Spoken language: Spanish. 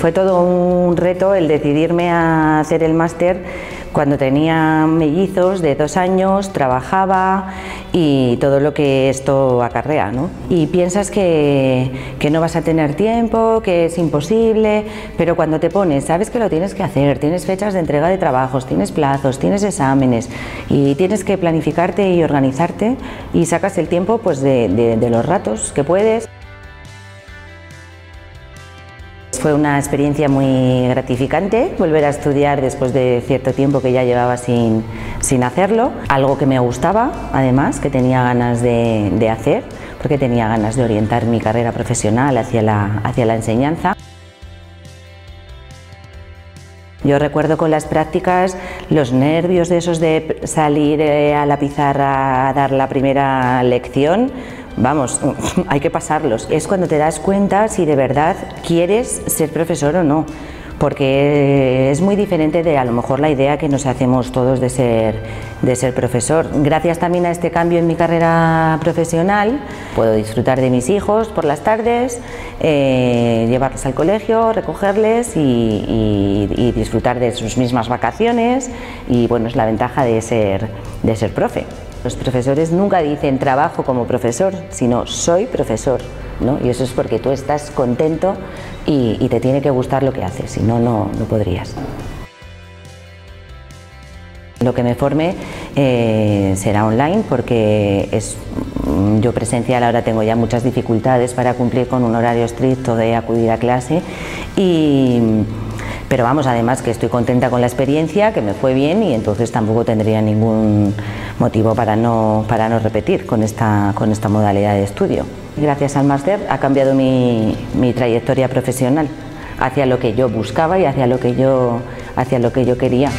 Fue todo un reto el decidirme a hacer el máster cuando tenía mellizos de 2 años, trabajaba y todo lo que esto acarrea, ¿no? Y piensas que no vas a tener tiempo, que es imposible, pero cuando te pones, sabes que lo tienes que hacer, tienes fechas de entrega de trabajos, tienes plazos, tienes exámenes y tienes que planificarte y organizarte y sacas el tiempo pues de los ratos que puedes. Fue una experiencia muy gratificante volver a estudiar después de cierto tiempo que ya llevaba sin hacerlo, algo que me gustaba, además, que tenía ganas de hacer, porque tenía ganas de orientar mi carrera profesional hacia la enseñanza. Yo recuerdo con las prácticas los nervios de esos de salir a la pizarra a dar la primera lección. Vamos, hay que pasarlos. Es cuando te das cuenta si de verdad quieres ser profesor o no, porque es muy diferente de a lo mejor la idea que nos hacemos todos de ser profesor. Gracias también a este cambio en mi carrera profesional, puedo disfrutar de mis hijos por las tardes, llevarlos al colegio, recogerles y disfrutar de sus mismas vacaciones, y bueno, es la ventaja de ser profe. Los profesores nunca dicen trabajo como profesor, sino soy profesor, ¿no? Y eso es porque tú estás contento y te tiene que gustar lo que haces, si no, no podrías. Lo que me forme será online, porque yo presencial ahora tengo ya muchas dificultades para cumplir con un horario estricto de acudir a clase, pero vamos, además que estoy contenta con la experiencia, que me fue bien, y entonces tampoco tendría ningún motivo para no repetir con esta modalidad de estudio. Gracias al máster ha cambiado mi trayectoria profesional hacia lo que yo buscaba y hacia lo que yo quería.